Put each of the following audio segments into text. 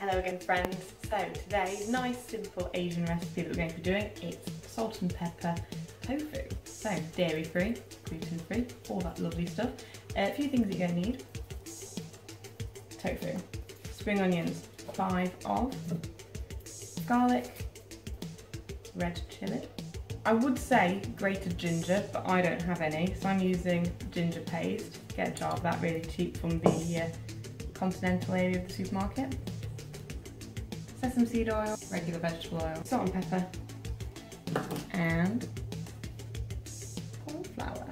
Hello again, friends. So today, nice simple Asian recipe that we're going to be doing. It's salt and pepper tofu. So dairy free, gluten free, all that lovely stuff. A few things that you're going to need. Tofu, spring onions, 5 of, garlic, red chilli. I would say grated ginger, but I don't have any, so I'm using ginger paste. Get a jar of that really cheap from the continental area of the supermarket. Sesame seed oil, regular vegetable oil, salt and pepper, and corn flour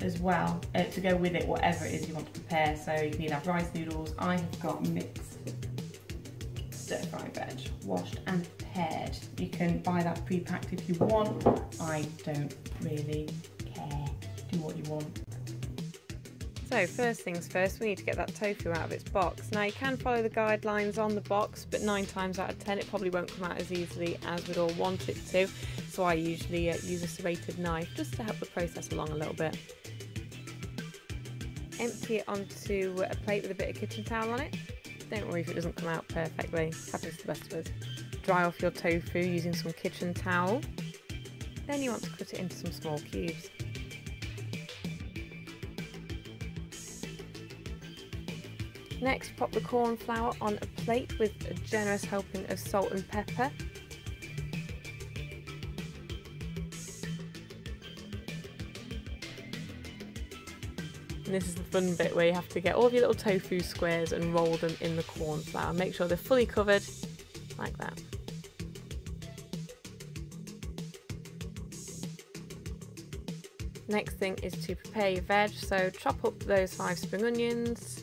as well, to go with it, whatever it is you want to prepare. So you can either have rice noodles. I have got mixed stir-fried veg, washed and paired. You can buy that pre-packed if you want. I don't really care. Do what you want. So first things first, we need to get that tofu out of its box. Now you can follow the guidelines on the box, but 9 times out of 10 it probably won't come out as easily as we'd all want it to, so I usually use a serrated knife just to help the process along a little bit. Empty it onto a plate with a bit of kitchen towel on it. Don't worry if it doesn't come out perfectly, happens to the best of us. Dry off your tofu using some kitchen towel. Then you want to cut it into some small cubes. Next, pop the corn flour on a plate with a generous helping of salt and pepper. And this is the fun bit where you have to get all of your little tofu squares and roll them in the corn flour. Make sure they're fully covered, like that. Next thing is to prepare your veg, so chop up those 5 spring onions.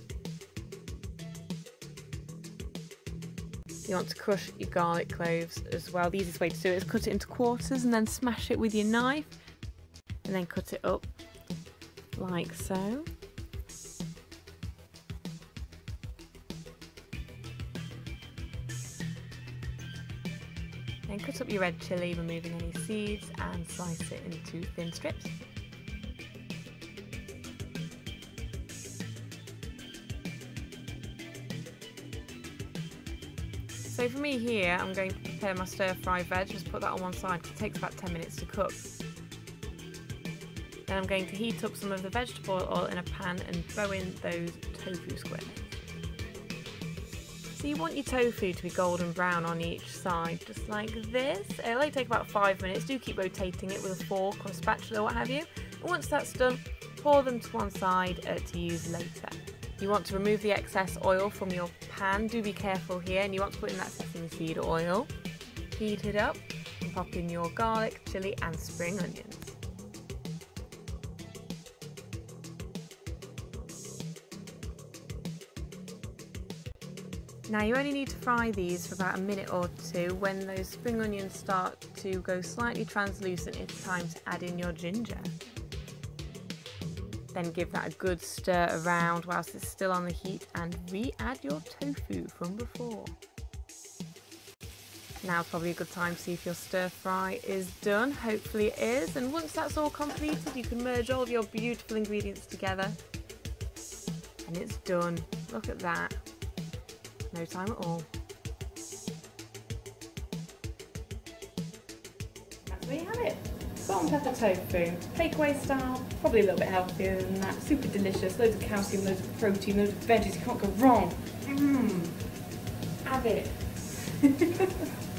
You want to crush your garlic cloves as well. The easiest way to do it is cut it into quarters and then smash it with your knife and then cut it up like so. Then cut up your red chilli, removing any seeds, and slice it into thin strips. So for me here, I'm going to prepare my stir-fried veg, just put that on one side because it takes about 10 minutes to cook. Then I'm going to heat up some of the vegetable oil in a pan and throw in those tofu squares. So you want your tofu to be golden brown on each side, just like this. It'll only take about 5 minutes. Do keep rotating it with a fork or a spatula or what have you. And once that's done, pour them to one side to use later. You want to remove the excess oil from your pan, do be careful here, and you want to put in that sesame seed oil. Heat it up and pop in your garlic, chilli and spring onions. Now you only need to fry these for about a minute or two. When those spring onions start to go slightly translucent, it's time to add in your ginger. Then give that a good stir around whilst it's still on the heat and re-add your tofu from before. Now's probably a good time to see if your stir fry is done. Hopefully it is. And once that's all completed, you can merge all of your beautiful ingredients together. And it's done. Look at that. No time at all. That's where you have it. Salt and pepper tofu, takeaway style, probably a little bit healthier than that, super delicious, loads of calcium, loads of protein, loads of veggies, you can't go wrong. Have it.